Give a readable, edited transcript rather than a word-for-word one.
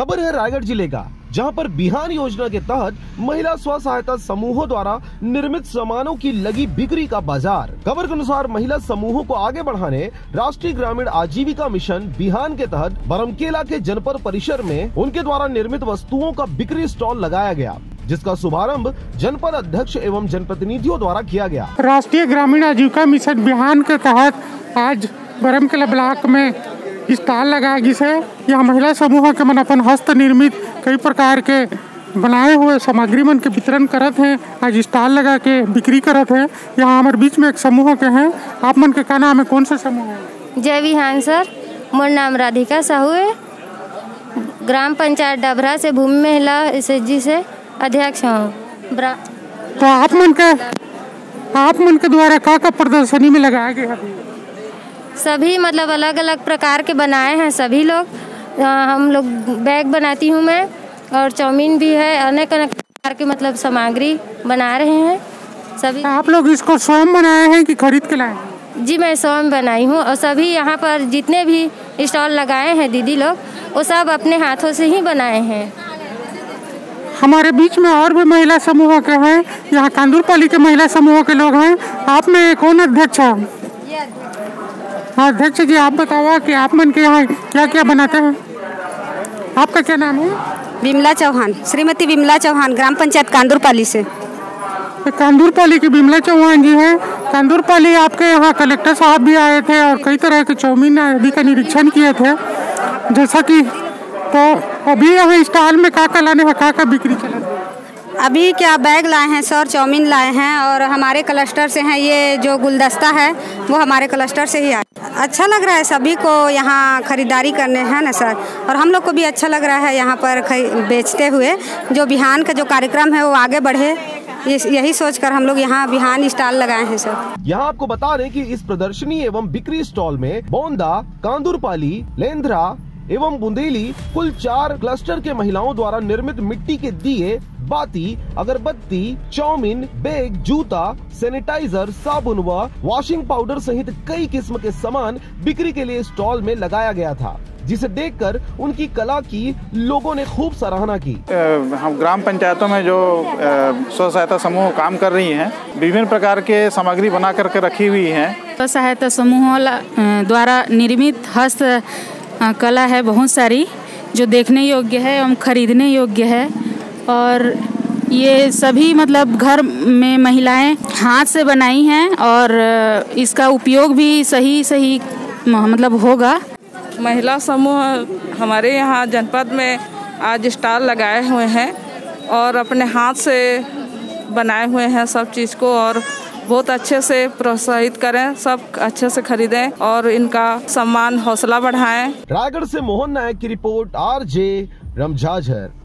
खबर है रायगढ़ जिले का, जहां पर बिहान योजना के तहत महिला स्व सहायता समूहों द्वारा निर्मित सामानों की लगी बिक्री का बाजार। खबर के अनुसार महिला समूहों को आगे बढ़ाने राष्ट्रीय ग्रामीण आजीविका मिशन बिहान के तहत बरमकेला के जनपद परिसर में उनके द्वारा निर्मित वस्तुओं का बिक्री स्टॉल लगाया गया, जिसका शुभारंभ जनपद अध्यक्ष एवं जनप्रतिनिधियों द्वारा किया गया। राष्ट्रीय ग्रामीण आजीविका मिशन बिहान के तहत आज बरमकेला ब्लॉक में स्टॉल लगाया जिसे यह महिला समूह के मन अपन हस्त निर्मित कई प्रकार के बनाए हुए सामग्री मन के वितरण करत हैं। आज स्टॉल लगा के बिक्री करत हैं। यहाँ हमारे बीच में एक समूह के हैं, आप मन के क्या नाम है, कौन सा समूह है? जय विहान सर, मोर नाम राधिका साहू है, ग्राम पंचायत डबरा से भूमि महिला SHG से अध्यक्ष हूँ। तो आप मन के द्वारा का प्रदर्शनी में लगाया गया? सभी मतलब अलग अलग प्रकार के बनाए हैं सभी लोग। हम लोग बैग बनाती हूँ मैं, और चाउमीन भी है, अनेक अनेक प्रकार के मतलब सामग्री बना रहे हैं सभी। आप लोग इसको स्वयं बनाए हैं कि खरीद के लाए हैं? जी मैं स्वयं बनाई हूँ, और सभी यहाँ पर जितने भी स्टॉल लगाए हैं दीदी लोग, वो सब अपने हाथों से ही बनाए हैं। हमारे बीच में और भी महिला समूह के हैं, यहाँ कांदुरपाली के महिला समूह के लोग हैं। आप में कौन अध्यक्ष है? अध्यक्ष जी आप बताओ कि आप मन के यहाँ क्या क्या बनाते हैं? आपका क्या नाम है? विमला चौहान, श्रीमती विमला चौहान, ग्राम पंचायत कांदुरपाली से। कांदुरपाली की विमला चौहान जी हैं। कांदुरपाली आपके यहाँ कलेक्टर साहब भी आए थे और कई तरह के चौमिन आदि का निरीक्षण किए थे, जैसा कि तो अभी यहाँ स्टॉल में का लाने है, का बिक्री चला? अभी क्या बैग लाए हैं सर, चाउमीन लाए हैं, और हमारे क्लस्टर से हैं। ये जो गुलदस्ता है वो हमारे क्लस्टर से ही आया। अच्छा लग रहा है सभी को यहाँ खरीदारी करने हैं ना सर, और हम लोग को भी अच्छा लग रहा है यहाँ पर बेचते हुए। जो बिहान का जो कार्यक्रम है वो आगे बढ़े, यही सोचकर हम लोग यहाँ बिहान स्टॉल लगाए हैं सर। यहाँ आपको बता दें कि इस प्रदर्शनी एवं बिक्री स्टॉल में बोंदा, कांदुरपाली, लेंद्रा एवं बुंदेली कुल 4 क्लस्टर के महिलाओं द्वारा निर्मित मिट्टी के दिए, बाती, अगरबत्ती, चाउमीन, बैग, जूता, सैनिटाइजर, साबुन व वॉशिंग पाउडर सहित कई किस्म के सामान बिक्री के लिए स्टॉल में लगाया गया था, जिसे देखकर उनकी कला की लोगों ने खूब सराहना की। हम ग्राम पंचायतों में जो स्व सहायता समूह काम कर रही हैं, विभिन्न प्रकार के सामग्री बना करके रखी हुई है। स्व सहायता समूह द्वारा निर्मित हस्त कला है बहुत सारी, जो देखने योग्य है एवं खरीदने योग्य है, और ये सभी मतलब घर में महिलाएं हाथ से बनाई हैं, और इसका उपयोग भी सही मतलब होगा। महिला समूह हमारे यहाँ जनपद में आज स्टॉल लगाए हुए हैं और अपने हाथ से बनाए हुए हैं सब चीज़ को, और बहुत अच्छे से प्रोत्साहित करें, सब अच्छे से खरीदें और इनका सम्मान हौसला बढ़ाएं। रायगढ़ से मोहन नायक की रिपोर्ट, RJ रमझाझर।